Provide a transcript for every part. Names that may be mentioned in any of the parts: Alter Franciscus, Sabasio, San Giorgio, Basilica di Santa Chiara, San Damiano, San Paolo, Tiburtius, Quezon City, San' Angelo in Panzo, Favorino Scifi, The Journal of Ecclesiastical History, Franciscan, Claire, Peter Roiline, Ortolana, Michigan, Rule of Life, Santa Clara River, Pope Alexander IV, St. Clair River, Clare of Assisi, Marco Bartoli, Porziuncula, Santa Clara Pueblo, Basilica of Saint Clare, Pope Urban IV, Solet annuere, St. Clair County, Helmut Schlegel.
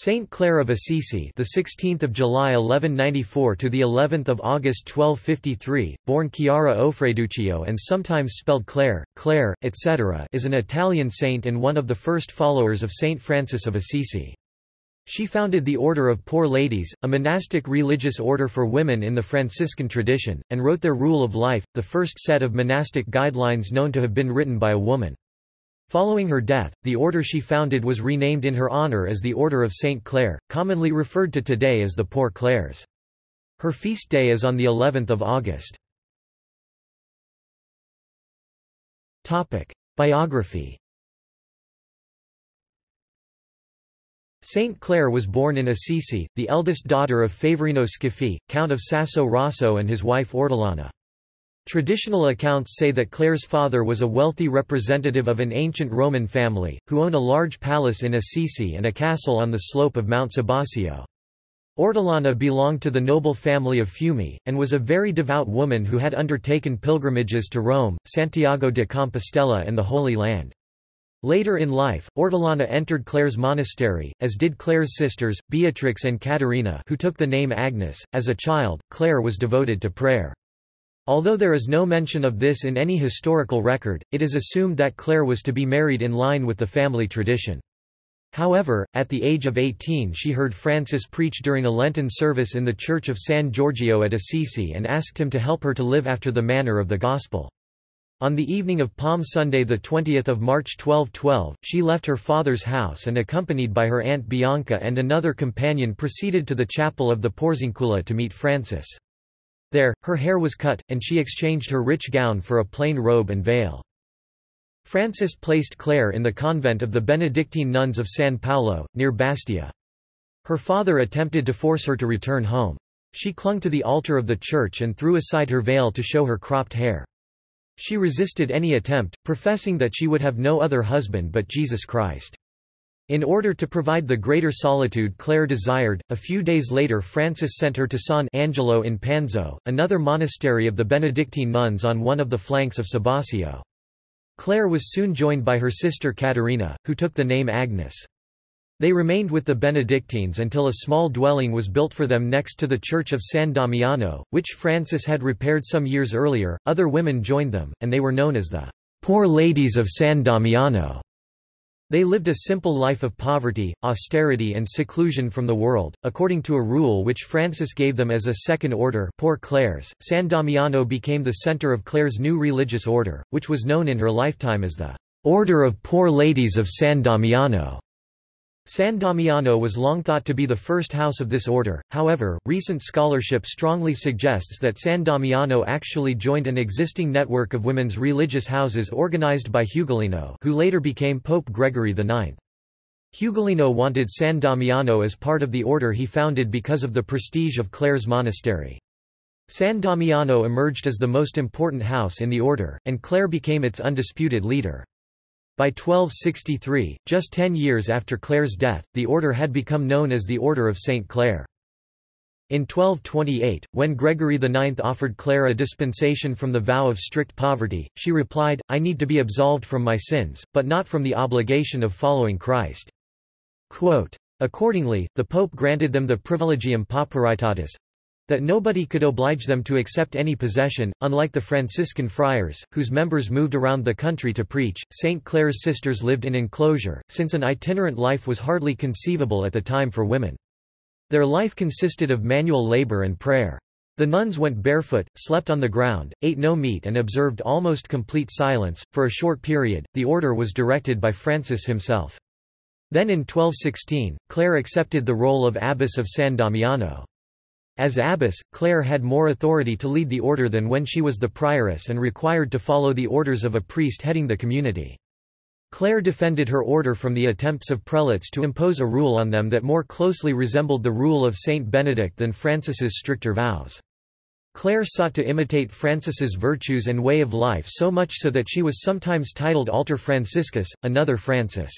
Saint Clare of Assisi, the 16th of July 1194 to the 11th of August 1253, born Chiara Offreduccio and sometimes spelled Clare, Claire, etc., is an Italian saint and one of the first followers of Saint Francis of Assisi. She founded the Order of Poor Ladies, a monastic religious order for women in the Franciscan tradition, and wrote their Rule of Life, the first set of monastic guidelines known to have been written by a woman. Following her death, the order she founded was renamed in her honor as the Order of Saint Clare, commonly referred to today as the Poor Clares. Her feast day is on the 11th of August. Topic: Biography. Saint Clare was born in Assisi, the eldest daughter of Favorino Scifi, Count of Sasso Rosso, and his wife Ortolana. Traditional accounts say that Clare's father was a wealthy representative of an ancient Roman family, who owned a large palace in Assisi and a castle on the slope of Mount Sabasio. Ortolana belonged to the noble family of Fiume, and was a very devout woman who had undertaken pilgrimages to Rome, Santiago de Compostela and the Holy Land. Later in life, Ortolana entered Clare's monastery, as did Clare's sisters, Beatrix and Caterina, who took the name Agnes. As a child, Clare was devoted to prayer. Although there is no mention of this in any historical record, it is assumed that Clare was to be married in line with the family tradition. However, at the age of 18 she heard Francis preach during a Lenten service in the church of San Giorgio at Assisi and asked him to help her to live after the manner of the Gospel. On the evening of Palm Sunday, 20 March 1212, she left her father's house and, accompanied by her aunt Bianca and another companion, proceeded to the chapel of the Porziuncula to meet Francis. There, her hair was cut, and she exchanged her rich gown for a plain robe and veil. Francis placed Clare in the convent of the Benedictine nuns of San Paolo, near Bastia. Her father attempted to force her to return home. She clung to the altar of the church and threw aside her veil to show her cropped hair. She resisted any attempt, professing that she would have no other husband but Jesus Christ. In order to provide the greater solitude Clare desired, a few days later Francis sent her to San' Angelo in Panzo, another monastery of the Benedictine nuns on one of the flanks of Sabasio. Clare was soon joined by her sister Caterina, who took the name Agnes. They remained with the Benedictines until a small dwelling was built for them next to the church of San Damiano, which Francis had repaired some years earlier. Other women joined them, and they were known as the Poor Ladies of San Damiano. They lived a simple life of poverty, austerity and seclusion from the world, according to a rule which Francis gave them as a second order, Poor Clares. San Damiano became the center of Clare's new religious order, which was known in her lifetime as the Order of Poor Ladies of San Damiano. San Damiano was long thought to be the first house of this order, however, recent scholarship strongly suggests that San Damiano actually joined an existing network of women's religious houses organized by Hugolino, who later became Pope Gregory IX. Hugolino wanted San Damiano as part of the order he founded because of the prestige of Clare's monastery. San Damiano emerged as the most important house in the order, and Clare became its undisputed leader. By 1263, just 10 years after Clare's death, the order had become known as the Order of Saint Clare. In 1228, when Gregory IX offered Clare a dispensation from the vow of strict poverty, she replied, "I need to be absolved from my sins, but not from the obligation of following Christ." Quote, accordingly, the Pope granted them the privilegium paparitatis, that nobody could oblige them to accept any possession. Unlike the Franciscan friars, whose members moved around the country to preach, St. Clare's sisters lived in enclosure, since an itinerant life was hardly conceivable at the time for women. Their life consisted of manual labor and prayer. The nuns went barefoot, slept on the ground, ate no meat and observed almost complete silence. For a short period, the order was directed by Francis himself. Then in 1216, Clare accepted the role of abbess of San Damiano. As abbess, Clare had more authority to lead the order than when she was the prioress and required to follow the orders of a priest heading the community. Clare defended her order from the attempts of prelates to impose a rule on them that more closely resembled the rule of Saint Benedict than Francis's stricter vows. Clare sought to imitate Francis's virtues and way of life so much so that she was sometimes titled Alter Franciscus, another Francis.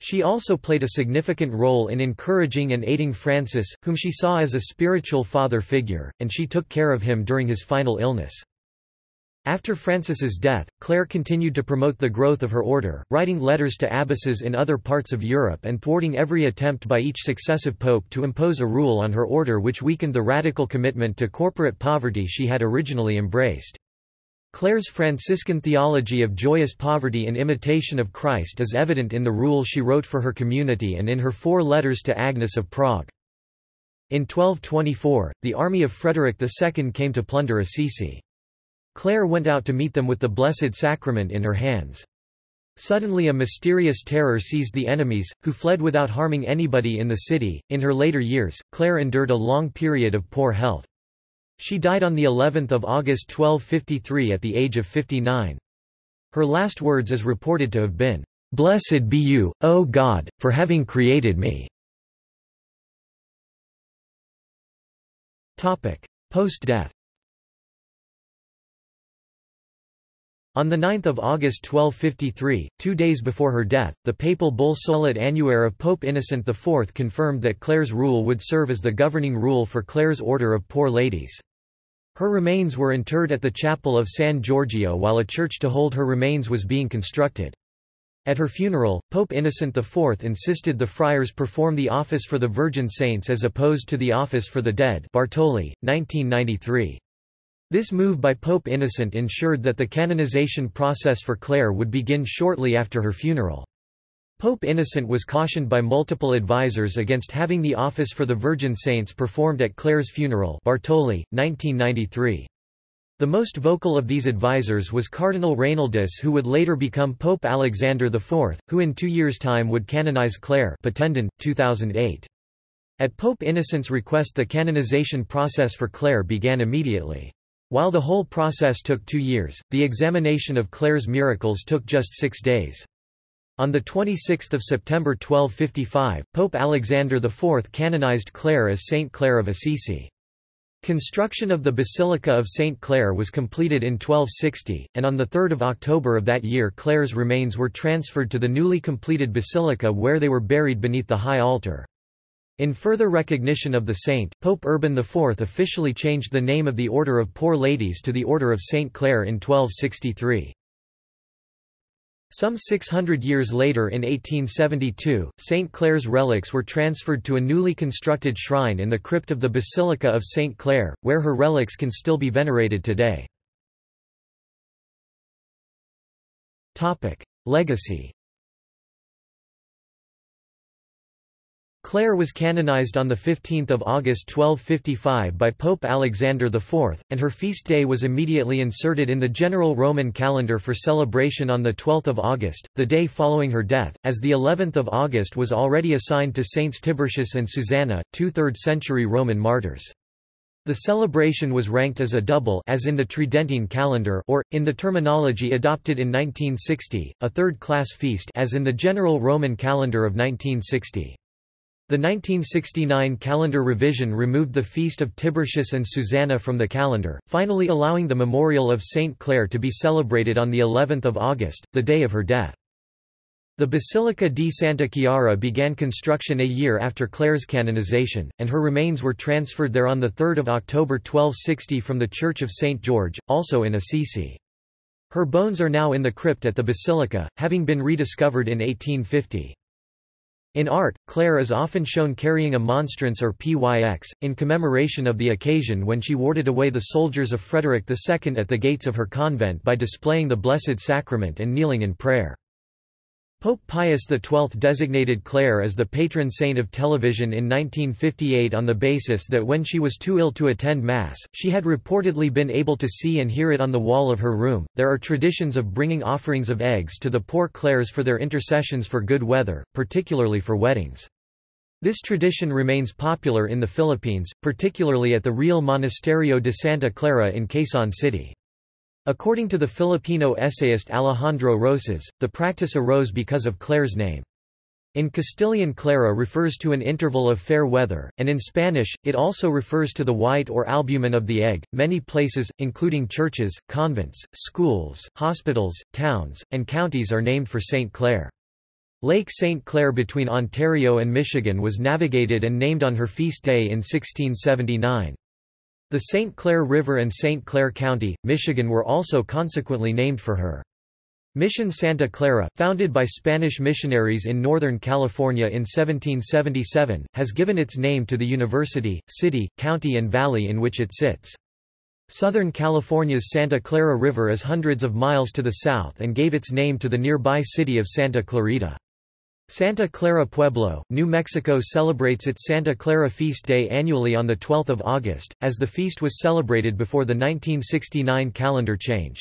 She also played a significant role in encouraging and aiding Francis, whom she saw as a spiritual father figure, and she took care of him during his final illness. After Francis's death, Clare continued to promote the growth of her order, writing letters to abbesses in other parts of Europe and thwarting every attempt by each successive pope to impose a rule on her order which weakened the radical commitment to corporate poverty she had originally embraced. Clare's Franciscan theology of joyous poverty in imitation of Christ is evident in the rule she wrote for her community and in her four letters to Agnes of Prague. In 1224, the army of Frederick II came to plunder Assisi. Clare went out to meet them with the Blessed Sacrament in her hands. Suddenly a mysterious terror seized the enemies, who fled without harming anybody in the city. In her later years, Clare endured a long period of poor health. She died on the 11th of August 1253 at the age of 59. Her last words is reported to have been, "Blessed be you, O God, for having created me." Topic: Post-death. On 9 August 1253, 2 days before her death, the papal bull Solet annuere of Pope Innocent IV confirmed that Clare's rule would serve as the governing rule for Clare's Order of Poor Ladies. Her remains were interred at the chapel of San Giorgio while a church to hold her remains was being constructed. At her funeral, Pope Innocent IV insisted the friars perform the office for the Virgin Saints as opposed to the office for the dead. Bartoli, 1993. This move by Pope Innocent ensured that the canonization process for Clare would begin shortly after her funeral. Pope Innocent was cautioned by multiple advisers against having the office for the Virgin Saints performed at Clare's funeral. Bartoli, 1993. The most vocal of these advisers was Cardinal Rainaldus, who would later become Pope Alexander IV, who in 2 years' time would canonize Clare. Patendon, 2008. At Pope Innocent's request, the canonization process for Clare began immediately. While the whole process took 2 years, the examination of Clare's miracles took just 6 days. On 26 September 1255, Pope Alexander IV canonized Clare as Saint Clare of Assisi. Construction of the Basilica of Saint Clare was completed in 1260, and on 3 October of that year Clare's remains were transferred to the newly completed basilica where they were buried beneath the high altar. In further recognition of the saint, Pope Urban IV officially changed the name of the Order of Poor Ladies to the Order of St. Clare in 1263. Some 600 years later in 1872, St. Clare's relics were transferred to a newly constructed shrine in the crypt of the Basilica of St. Clare, where her relics can still be venerated today. Legacy. Clare was canonized on 15 August 1255 by Pope Alexander IV, and her feast day was immediately inserted in the General Roman Calendar for celebration on 12 August, the day following her death, as the 11th of August was already assigned to Saints Tiburtius and Susanna, two 3rd-century Roman martyrs. The celebration was ranked as a double as in the Tridentine calendar or, in the terminology adopted in 1960, a third-class feast as in the General Roman Calendar of 1960. The 1969 calendar revision removed the feast of Tiburtius and Susanna from the calendar, finally allowing the memorial of Saint Clare to be celebrated on the 11th of August, the day of her death. The Basilica di Santa Chiara began construction a year after Clare's canonization, and her remains were transferred there on the 3rd of October 1260 from the Church of Saint George, also in Assisi. Her bones are now in the crypt at the basilica, having been rediscovered in 1850. In art, Clare is often shown carrying a monstrance or pyx, in commemoration of the occasion when she warded away the soldiers of Frederick II at the gates of her convent by displaying the Blessed Sacrament and kneeling in prayer. Pope Pius XII designated Clare as the patron saint of television in 1958 on the basis that when she was too ill to attend Mass, she had reportedly been able to see and hear it on the wall of her room. There are traditions of bringing offerings of eggs to the poor Clares for their intercessions for good weather, particularly for weddings. This tradition remains popular in the Philippines, particularly at the Real Monasterio de Santa Clara in Quezon City. According to the Filipino essayist Alejandro Rosas, the practice arose because of Clare's name. In Castilian, Clara refers to an interval of fair weather, and in Spanish, it also refers to the white or albumen of the egg. Many places, including churches, convents, schools, hospitals, towns, and counties, are named for St. Clare. Lake St. Clare between Ontario and Michigan was navigated and named on her feast day in 1679. The St. Clair River and St. Clair County, Michigan were also consequently named for her. Mission Santa Clara, founded by Spanish missionaries in Northern California in 1777, has given its name to the university, city, county and valley in which it sits. Southern California's Santa Clara River is hundreds of miles to the south and gave its name to the nearby city of Santa Clarita. Santa Clara Pueblo, New Mexico celebrates its Santa Clara Feast Day annually on 12 August, as the feast was celebrated before the 1969 calendar change.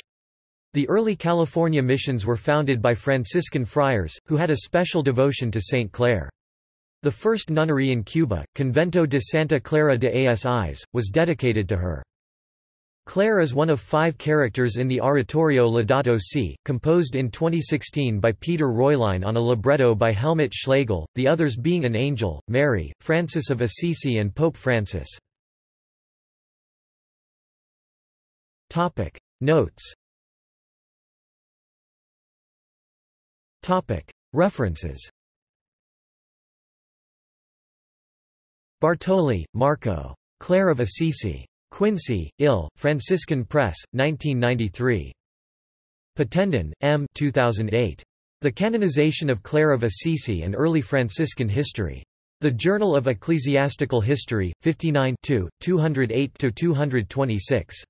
The early California missions were founded by Franciscan friars, who had a special devotion to St. Clair. The first nunnery in Cuba, Convento de Santa Clara de Asís, was dedicated to her. Claire is one of five characters in the oratorio Laudato Si, composed in 2016 by Peter Roiline on a libretto by Helmut Schlegel, the others being an angel, Mary, Francis of Assisi and Pope Francis. Notes. References. Bartoli, Marco. Clare of Assisi. Quincy, Ill, Franciscan Press, 1993. Patendon, M. 2008. The Canonization of Clare of Assisi and Early Franciscan History. The Journal of Ecclesiastical History, 59 2, 208–226.